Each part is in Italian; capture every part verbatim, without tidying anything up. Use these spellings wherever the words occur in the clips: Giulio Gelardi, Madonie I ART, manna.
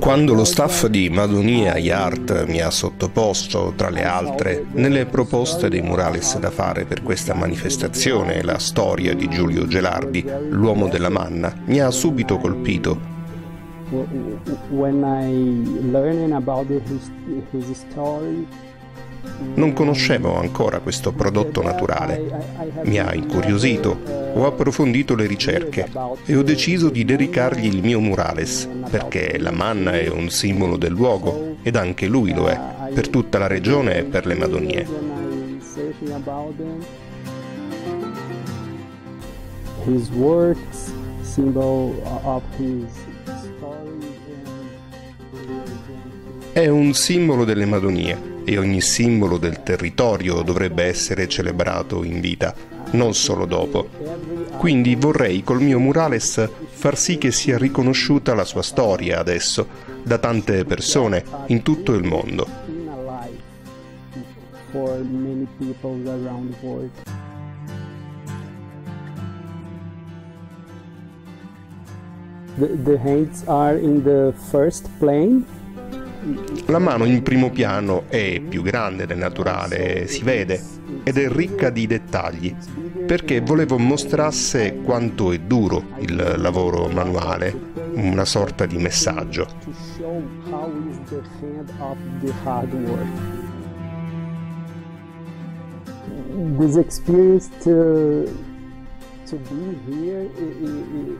Quando lo staff di Madonie I ART mi ha sottoposto, tra le altre, nelle proposte dei murales da fare per questa manifestazione, la storia di Giulio Gelardi, l'uomo della Manna, mi ha subito colpito. Non conoscevo ancora questo prodotto naturale, mi ha incuriosito, ho approfondito le ricerche e ho deciso di dedicargli il mio murales, perché la manna è un simbolo del luogo ed anche lui lo è, per tutta la regione e per le Madonie. His works, symbol of his... È un simbolo delle Madonie e ogni simbolo del territorio dovrebbe essere celebrato in vita, non solo dopo. Quindi vorrei col mio murales far sì che sia riconosciuta la sua storia adesso, da tante persone in tutto il mondo. The hands are in the first plane. La mano in primo piano è più grande del naturale, si vede, ed è ricca di dettagli, perché volevo mostrasse quanto è duro il lavoro manuale, una sorta di messaggio. This experience to, to be here, it, it, it...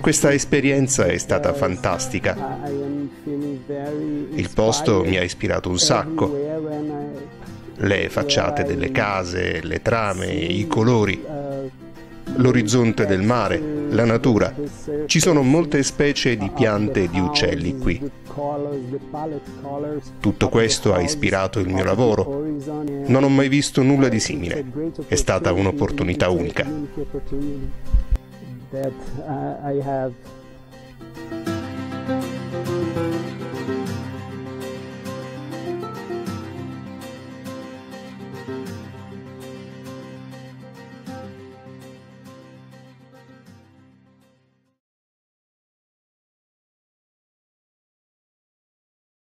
Questa esperienza è stata fantastica. Il posto mi ha ispirato un sacco. Le facciate delle case, le trame, i colori, l'orizzonte del mare, la natura. Ci sono molte specie di piante e di uccelli qui. Tutto questo ha ispirato il mio lavoro. Non ho mai visto nulla di simile. È stata un'opportunità unica. That I have